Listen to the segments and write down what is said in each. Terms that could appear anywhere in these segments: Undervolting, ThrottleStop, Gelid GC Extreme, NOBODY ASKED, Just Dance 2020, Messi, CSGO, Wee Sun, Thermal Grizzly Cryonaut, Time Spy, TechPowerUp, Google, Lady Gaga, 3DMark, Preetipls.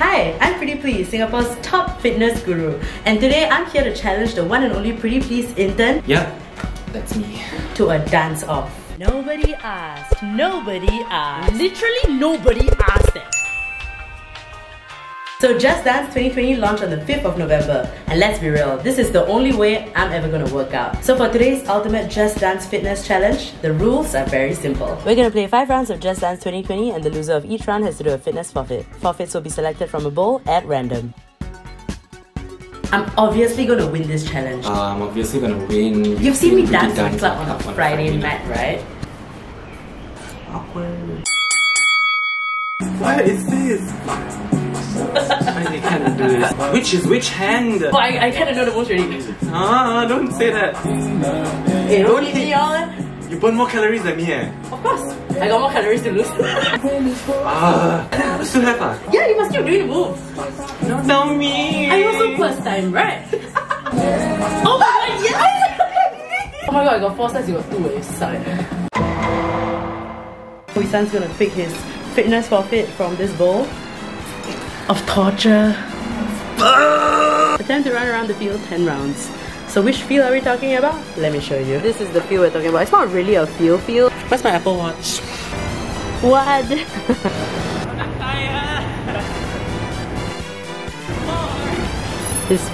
Hi, I'm Preetipls, Singapore's top fitness guru, and today I'm here to challenge the one and only Preetipls intern. Yep, that's me. To a dance off. Nobody asked. Nobody asked. Literally nobody asked it. So Just Dance 2020 launched on the 5th of November, and let's be real, this is the only way I'm ever gonna work out. So for today's ultimate Just Dance fitness challenge, the rules are very simple. We're gonna play 5 rounds of Just Dance 2020, and the loser of each round has to do a fitness forfeit. Forfeits will be selected from a bowl at random. I'm obviously gonna win this challenge. I'm obviously gonna win. You've seen me dance in the club on Friday night, right? Awkward. What is this? I can't do this. Which is which hand? Oh, I kind of know the most already. Ah, don't say that. Hey, don't eat me all. You burn more calories than me, eh? Of course. I got more calories to lose. I still have, ah? Yeah, you must keep doing the move. Don't tell me. I also first time, right? Oh my god, yes! Oh my god, I got 4 sets, you got 2, eh? You suck. Wee Sun's gonna pick his fitness forfeit from this bowl. Of torture. Attempt to run around the field 10 rounds. So which field are we talking about? Let me show you. This is the field we're talking about. It's not really a field. Where's my Apple Watch? What? I'm tired. This...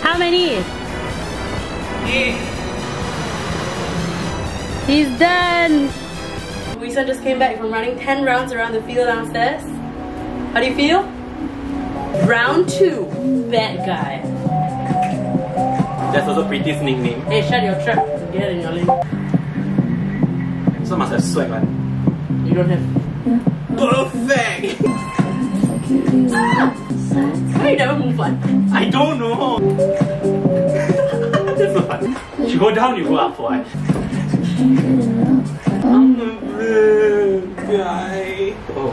How many? 8. He's done! Wee Sun just came back from running 10 rounds around the field downstairs. How do you feel? Round 2, bad guy. That's also Preetipls' nickname. Hey, shut your trap. Get it in your lane. So must have swag, man. You don't have. Perfect! Why you never move on? I don't know! That's so funny. You go down, you go up, why? Guy. Oh.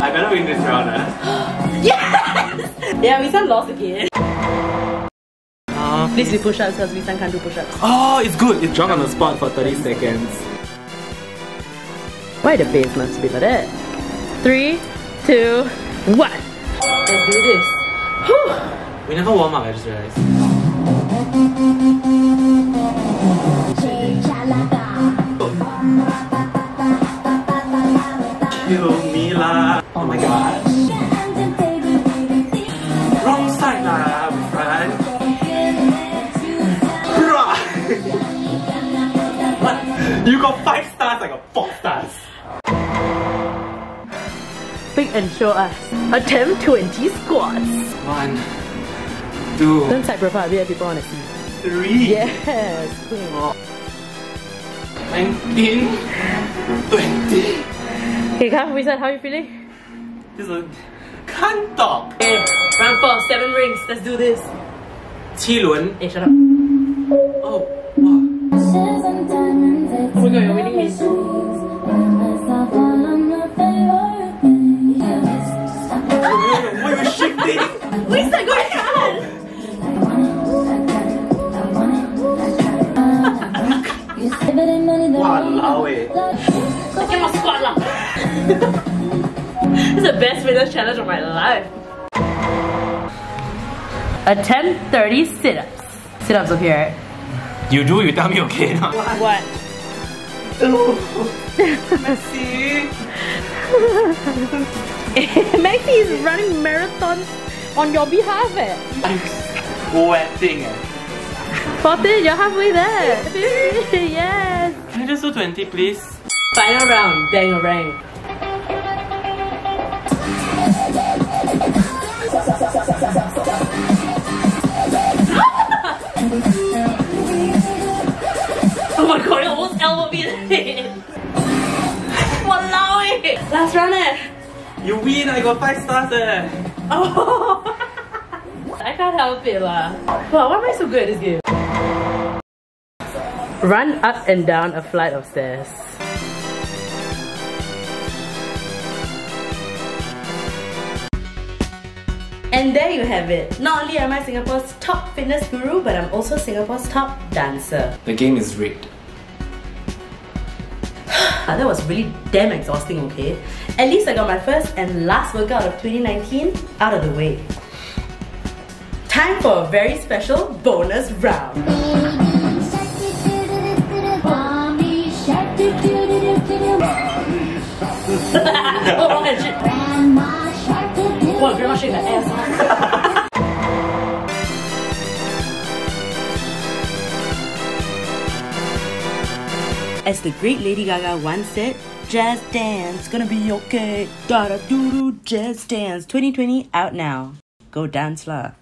I better win this round, huh? Yes! Yeah, Wee Sun lost again. Please do push-ups because Wee Sun can't do push-ups. Oh, it's good! It's drunk on the spot for 30 seconds. Why the face must be like that? 3, 2, 1. Let's do this. Whew. We never warm up, I just realized. Oh my god. Wrong side lah, my friend. What? You got 5 stars, I got 4 stars. Pick and show us. Attempt 20 squats. 1, 2. Don't side profile, we have people on it. 3. Yes. 4. 19, 20. Okay, come on, Wee Sun, how are you feeling? This one can't talk. Hey, round 4, 7 rings, let's do this. 7 rounds. Hey, shut up. Oh, wow. Oh my god, you're winning me. Why are you shifting? Wee Sun, go ahead! Wow, I cannot squat lah. This is the best fitness challenge of my life. Attempt 30 sit-ups. Sit-ups okay, right? You do, you tell me okay now. What? Messi. Messi is running marathons on your behalf, eh? I'm sweating, eh? 14, you're halfway there. Yes. Can I just do 20, please? Final round, bangarang. Oh my god, you almost elbowed me in the head. Walao eh! Last round eh! You win, I got 5 stars eh! Oh! I can't help it lah. Wow, why am I so good at this game? Run up and down a flight of stairs. And there you have it. Not only am I Singapore's top fitness guru, but I'm also Singapore's top dancer. The game is rigged. that was really damn exhausting, okay? At least I got my first and last workout of 2019 out of the way. Time for a very special bonus round. Oh, and shit. What, grandma shake her ass? As the great Lady Gaga once said, "Just dance, gonna be okay. Da da doo doo, just dance." 2020 out now. Go dance lah.